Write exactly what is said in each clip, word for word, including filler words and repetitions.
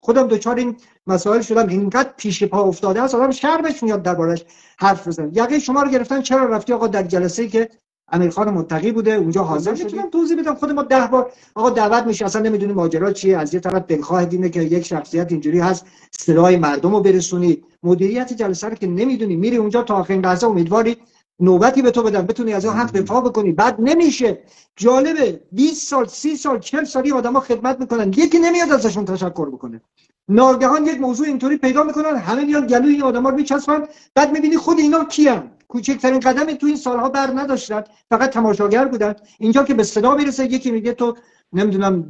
خودم دچار این مسائل شدم، اینقدر پیش پا افتاده است آدم شرمش میاد دربارش حرف بزنه. یقه شما رو گرفتن چرا رفتی آقا در جلسه‌ای که امیرخان متقی بوده اونجا حاضر شدی؟ میتونم توضیح بدم، خود ما ده بار آقا دعوت میشه اصلا نمیدونی ماجرا چیه. از یه طرف دلخواه دینه که یک شخصیت اینجوری هست صدای مردم رو برسونی، مدیریت جلسه رو که نمیدونی، میری اونجا تا آخرین لحظه امیدواری نوبتی به تو بدن بتونی از اون حق دفاع بکنی، بعد نمیشه. جالبه بیست سال سی سال چهل سالی آدما خدمت میکنن یکی نمیاد ازشون تشکر بکنه، ناگهان یک موضوع اینطوری پیدا میکنن همه میان گلوی این آدما رو میچسبن، بعد میبینی خود اینا کیان، کوچکترین قدمی تو این سالها بر نداشتن، فقط تماشاگر بودن. اینجا که به صدا میرسه یکی میگه تو نمیدونم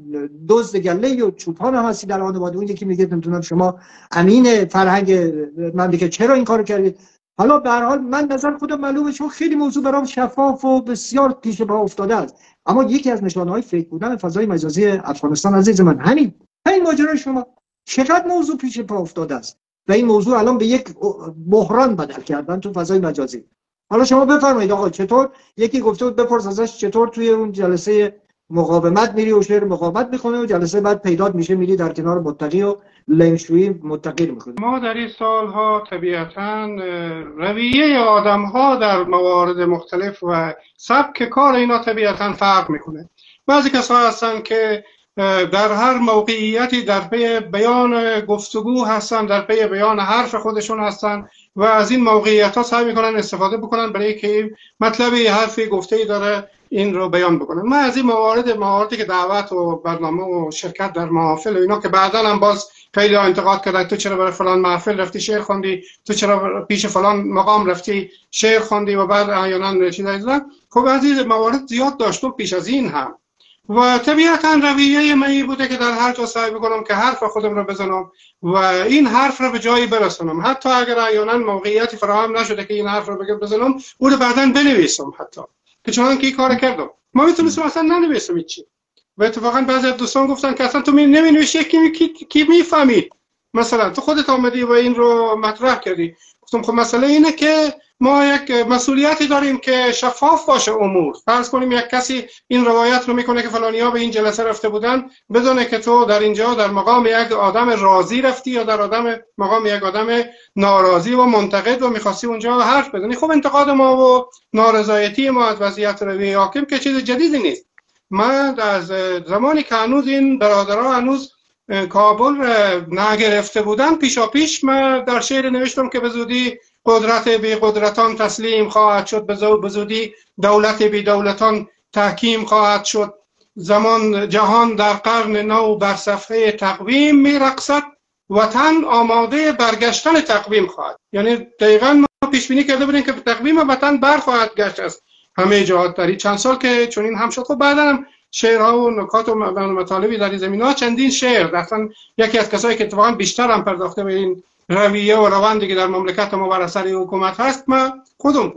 دزد گله و چوپان هستی در خانواده، اون یکی میگه نمیدونم شما امین فرهنگ مملکت چرا این کارو کردید. حالا به هر حال من نظر خودم معلومه چون خیلی موضوع برام شفاف و بسیار پیش پا افتاده است، اما یکی از نشانه‌های فیک بودن فضای مجازی افغانستان عزیز من همین همین ماجرای شما چقدر موضوع پیش پا افتاده است و این موضوع الان به یک بحران بدل کردن تو فضای مجازی. حالا شما بفرمایید آقا چطور یکی گفته بود بپرس ازش چطور توی اون جلسه مقاومت میری و شعر مقاومت میخونه و جلسه بعد پیدات میشه میری در کنار متقی و لنگشویی متقی میخونه. ما در این سالها طبیعتا رویه آدمها در موارد مختلف و سبک کار اینا طبیعتا فرق میکنه. بعضی کسا هستن که در هر موقعیتی در پی بیان گفتگو هستن، در پی بیان حرف خودشون هستن و از این موقعیت ها سعی میکنن استفاده بکنن برای که مطلبی حرفی گفته‌ای داره این رو بیان بکنن. من از این موارد مواردی که دعوت و برنامه و شرکت در محافل و اینا که بعداً هم باز خیلی انتقاد کردن تو چرا برای فلان محفل رفتی شعر خواندی، تو چرا پیش فلان مقام رفتی شعر خواندی و بعد احیانا چیزایی زدن. خب از این موارد زیاد داشتم پیش از این هم و طبیعتا رویه من بوده که در هر جا سعی بکنم که حرف خودم رو بزنم و این حرف رو به جایی برسونم، حتی اگر احیانا موقعیتی فراهم نشده که این حرف رو بزنم اون رو بعداً بنویسم، حتی که چون که این کار کردم ما میتونستم اصلا ننویسم هیچی. و اتفاقا بعضی از دوستان گفتن که اصلا تو نمینویشی کی, کی, کی میفهمید، مثلا تو خودت آمدی و این رو مطرح کردی. گفتم خب مسئله اینه که ما یک مسئولیتی داریم که شفاف باشه امور. فرض کنیم یک کسی این روایت رو میکنه که فلانیا به این جلسه رفته بودن بدونه که تو در اینجا در مقام یک آدم راضی رفتی یا در آدم مقام یک آدم ناراضی و منتقد و میخواستی اونجا حرف بزنی. خب انتقاد ما و نارضایتی ما از وضعیت روی حاکم که چیز جدیدی نیست. من از زمانی که هنوز این برادرها هنوز کابل نگرفته بودن پیشاپیش من در شعر نوشتم که به زودی قدرت بی قدرتان تسلیم خواهد شد، به زودی دولت بی دولتان تحکیم خواهد شد، زمان جهان در قرن نو بر صفحه تقویم میرقصد، وطن آماده برگشتن تقویم خواهد. یعنی دقیقا ما پیش بینی کرده بودیم که تقویم وطن برخواهد گشت از همه جهات داری چند سال که چون این هم شد. خب بعدا هم شعرها و نکات و مطالبی در این زمینه چندین شعر اصلا یکی از کسایی که اتفاقا بیشتر هم پرداخته به این رویه و روندی که در مملکت ما بر اثر حکومت هست من خودم.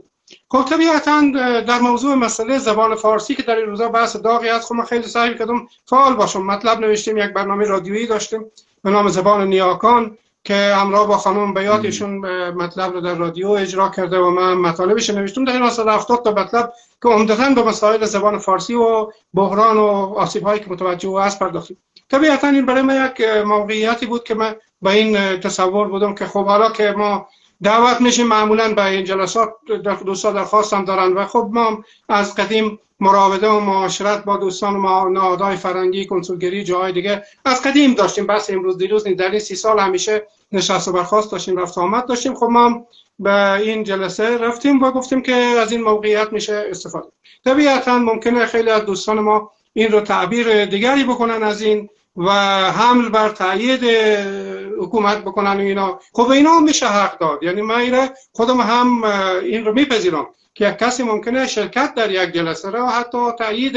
خب طبیعتا در موضوع مسئله زبان فارسی که در این روزا بحث داغی هست، خب من خیلی سعی کردم فعال باشم. مطلب نوشتیم، یک برنامه رادیویی داشتیم به نام زبان نیاکان که همراه با خانم بیات ایشون مطلب رو در رادیو اجرا کرده و من مطالبش نوشتم در هفتاد تا مطلب که عمدتاً به مسائل زبان فارسی و بحران و آسیب‌هایی که متوجه هست پرداختیم. طبیعتاً این برای من یک موقعیتی بود که من با این تصور بودم که خب حالا که ما دعوت میشیم معمولاً به این جلسات دوستان درخواستم دارن و خب ما از قدیم مراوده و معاشرت با دوستان ما نهادهای فرنگی کنسولگری جاهای دیگه از قدیم داشتیم، بس امروز دیروز در این سی سال همیشه نشست و برخاست داشتیم، رفت و آمد داشتیم. خب ما به این جلسه رفتیم و گفتیم که از این موقعیت میشه استفاده. طبیعتاً ممکنه خیلی از دوستان ما این رو تعبیر دیگری بکنن از این و حمل بر تایید حکومت بکنن و اینا. خب اینا میشه حق داد، یعنی من اینا خودم هم این رو میپذیرم که یک کسی ممکنه شرکت در یک جلسه را حتی تایید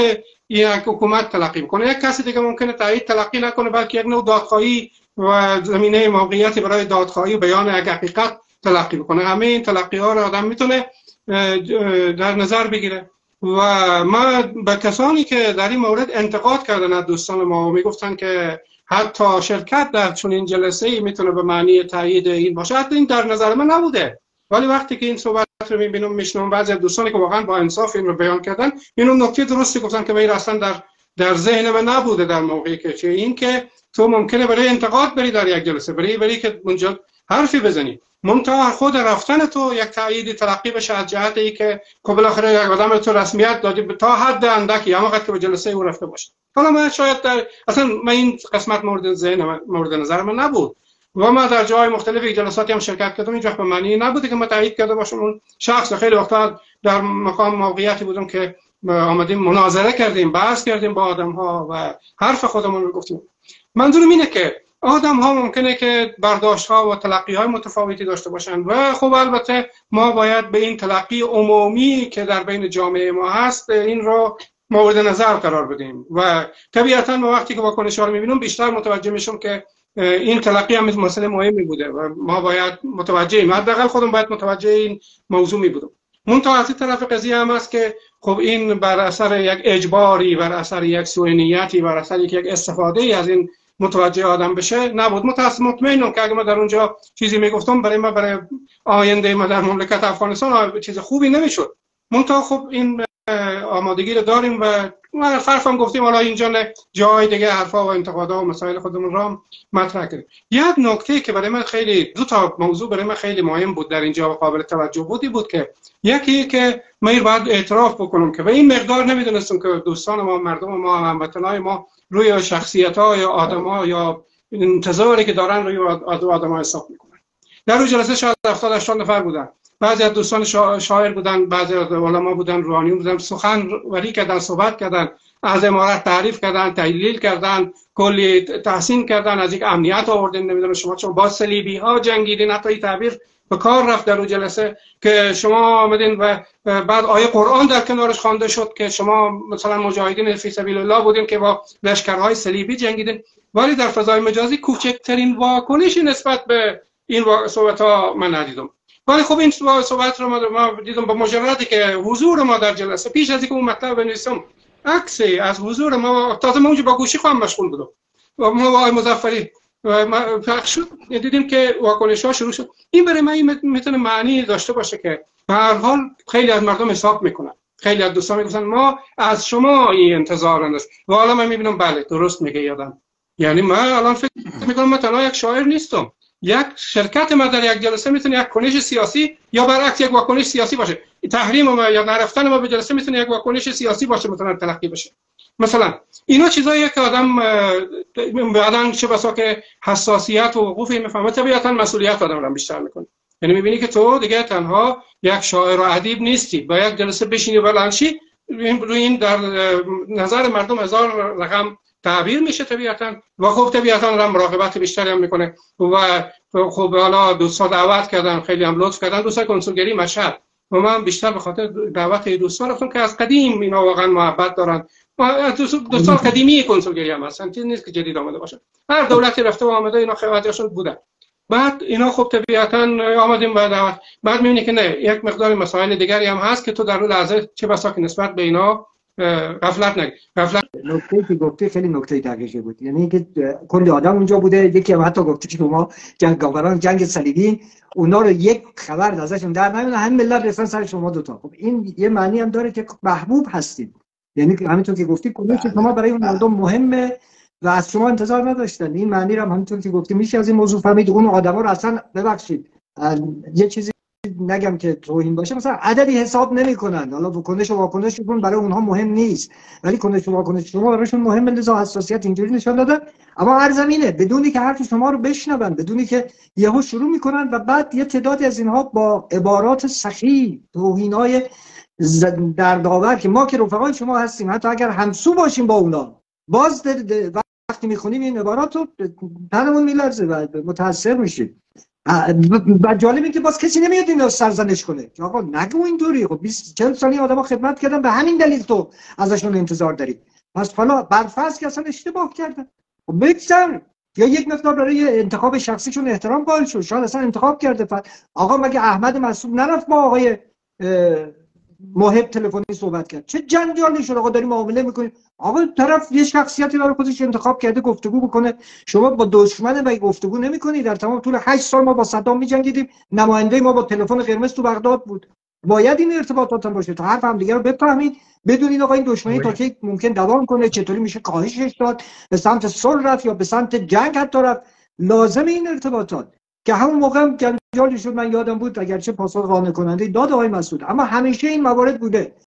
یک حکومت تلقی کنه، یک کسی دیگه ممکنه تایید تلقی نکنه بلکه یک نوع دادخواهی و زمینه موقعیتی برای دادخواهی و بیان یک حقیقت تلقی بکنه. همه این تلقی ها را آدم میتونه در نظر بگیره و ما به کسانی که در این مورد انتقاد کردن از دوستان ما میگفتن که حتی شرکت در چنین جلسه‌ای میتونه به معنی تایید این باشه، حتی این در نظر من نبوده، ولی وقتی که این صحبت رو میبینم میشنوم بعضی از دوستانی که واقعا با انصاف این رو بیان کردن اینو نکته درستی گفتن که ما اصلا در در ذهن من نبوده در موقعی که چه این که تو ممکنه برای انتقاد بری در یک جلسه، برای برای که اونجا حرفی بزنی، منتها خود رفتن تو یک تأییدی تلقی بشه از جهت ای که که بالاخره یک آدم تو رسمیت دادی تا حد اندکی، اما وقتی که به جلسه او رفته باشه. حالا من شاید در اصلا من این قسمت مورد ذهن مورد نظر من نبود و من در جای مختلفی جلساتی هم شرکت کردم، هیچ وقت به معنی نبوده که من تأیید کرده باشم اون شخص. خیلی وقتا در مقام موقعیتی بودم که آمدیم مناظره کردیم، بحث کردیم با آدم‌ها و حرف خودمون رو گفتیم. منظورم اینه که آدم ها ممکنه که برداشت ها و تلقی های متفاوتی داشته باشند و خب البته ما باید به این تلقی عمومی که در بین جامعه ما هست این رو مورد نظر قرار بدیم و طبیعتاً ما وقتی که واکنش ها رو میبینیم بیشتر متوجه میشم که این تلقی هم مسئله مهمی بوده و ما باید متوجه ایم، حداقل خودم باید متوجه این موضوع میبودم. منتها از این طرف قضیه هم هست که خب این بر اثر یک اجباری، بر اثر یک سوء نیتی، بر اثر یک استفاده ای از این متوجه آدم بشه نبود. متاسفم مطمئنم که اگه من در اونجا چیزی میگفتم برای من برای آینده من در مملکت افغانستان چیز خوبی نمیشد. منتها خب این آمادگی رو داریم و ما حرفم گفتیم، حالا اینجا جای دیگه حرفا و انتقادا و مسائل خودمون را مطرح کردیم. یک نکته که برای من خیلی دو تا موضوع برای من خیلی مهم بود در اینجا و قابل توجه بودی بود که یکی که من باید اعتراف بکنم که به این مقدار نمیدونستم که دوستان ما، مردم ما، هموطنان ما روی شخصیت‌ها یا آدم‌ها یا انتظاری که دارن روی آدم‌ها حساب می‌کنن. در اون جلسه شاید هفتاد هشتاد نفر بودن. بعضی از دوستان شا... شاعر بودن، بعضی از علما بودن، روحانیون بودن، سخن وری کردن، صحبت کردن، از امارت تعریف کردن، تحلیل کردن، کلی تحسین کردن، از یک امنیت آوردن، نمیدونم شما چون با صلیبی‌ها جنگیدین، حتی این تعبیر به کار رفت در اون جلسه که شما آمدین و بعد آیه قرآن در کنارش خوانده شد که شما مثلا مجاهدین فی سبیل الله بودین که با لشکرهای صلیبی جنگیدین، ولی در فضای مجازی کوچکترین واکنشی نسبت به این صحبت‌ها من ندیدم. ولی خب این صحبت رو ما دیدم با مجردی که حضور ما در جلسه پیش از اینکه اون مطلب بنویسم عکسی از حضور ما، تازه من اونجا با گوشی خودم مشغول بودم و ما با مظفری و ما پخش شد دیدیم که واکنش‌ها شروع شد. این برای من میتونه معنی داشته باشه که به هر حال خیلی از مردم حساب میکنن، خیلی از دوستان میگن ما از شما این انتظار انداز و حالا من میبینم بله درست میگه یادم. یعنی من الان فکر میکنم من تنها یک شاعر نیستم، یک شرکت ما در یک جلسه میتونه یک کنش سیاسی یا برعکس یک واکنش سیاسی باشه. تحریم ما یا نرفتن ما به جلسه میتونه یک واکنش سیاسی باشه، میتونه تلقی بشه. مثلا اینا چیزاییه که آدم بعدن چه بسا که حساسیت و وقوفی میفهمه، طبیعتا مسئولیت آدم رو بیشتر میکنه. یعنی میبینی که تو دیگه تنها یک شاعر و ادیب نیستی، با یک جلسه بشینی و بلنشی روی این در نظر مردم هزار رقم تعبیر میشه طبیعتا و خب طبیعتا را مراقبت بیشتری هم میکنه و خب حالا دوستا دعوت کردن، خیلی هم لطف کردن دوستا کنسولگری مشهد و من بیشتر به خاطر دعوت دوستا رفتم که از قدیم اینا واقعا محبت دارن. دو سال قدیمی کنسولگری هم هستن، چیز نیست که جدید آمده باشه، هر دولتی رفته و آمده اینا خیلیاشون بودن. بعد اینا خب طبیعتا آمدیم و دعوت، بعد میبینی که نه یک مقدار مسائل دیگری هم هست که تو در اون لحظه چه بسا که نسبت به اینا غفلت نگی. غفلت نکته که گفته خیلی نکته دقیقی بود، یعنی که کلی آدم اونجا بوده، یکی هم حتی گفته که ما جنگاوران جنگ صلیبی اونا رو یک خبر ازشون در نمیاد، همین ملت رسن سر شما دو تا. خب این یه معنی هم داره که محبوب هستید، یعنی همینطور که گفتی کلی که شما برای اون مردم مهمه و از شما انتظار نداشتن. این معنی رو هم همینطور که گفتی میشه از این موضوع فهمید. اون آدما رو اصلا ببخشید یه چیزی نگم که توهین باشه، مثلا عددی حساب نمی‌کنن، حالا واکنش و واکنش شون برای اونها مهم نیست، ولی کنش و واکنش شما برایشون مهمه، لذا حساسیت اینجوری نشون دادن. اما هر زمینه بدونی که حرف شما رو بشنون، بدونی که یهو شروع میکنن و بعد یه تعدادی از اینها با عبارات سخی توهین‌های دردآور که ما که رفقای شما هستیم حتی اگر همسو باشیم با اونا، باز ده ده ده وقتی میخونیم این عبارات رو تنمون میلرزه و متاثر میشیم. و جالب این که باز کسی نمیاد این رو سرزنش کنه که آقا نگو اینطوری. خب بیست چهل سالی آدم ها خدمت کردن، به همین دلیل تو ازشون انتظار دارید، پس حالا برفرض که اصلا اشتباه کردن خب بگذر، یا یک مقدار برای انتخاب شخصیشون احترام قائل شد، شاید اصلا انتخاب کرده. فقط آقا مگه احمد مسعود نرفت با آقای محب تلفنی صحبت کرد، چه جنجالی شد؟ آقا داریم معامله میکنیم، آقا طرف یه شخصیتی برای خودش انتخاب کرده گفتگو بکنه، شما با دشمن مگه گفتگو نمیکنی؟ در تمام طول هشت سال ما با صدام میجنگیدیم، نماینده ما با تلفن قرمز تو بغداد بود، باید این ارتباطات هم باشه تا حرف هم دیگه رو بفهمید، بدونید آقا این دشمنی تا کی ممکن دوام کنه، چطوری میشه کاهشش داد، به سمت صلح رفت یا به سمت جنگ حتی رفت. لازم این ارتباطات که همون موقع هم جنجالی شد، من یادم بود اگرچه پاسخ قانع کننده داد آقای مسعود، اما همیشه این موارد بوده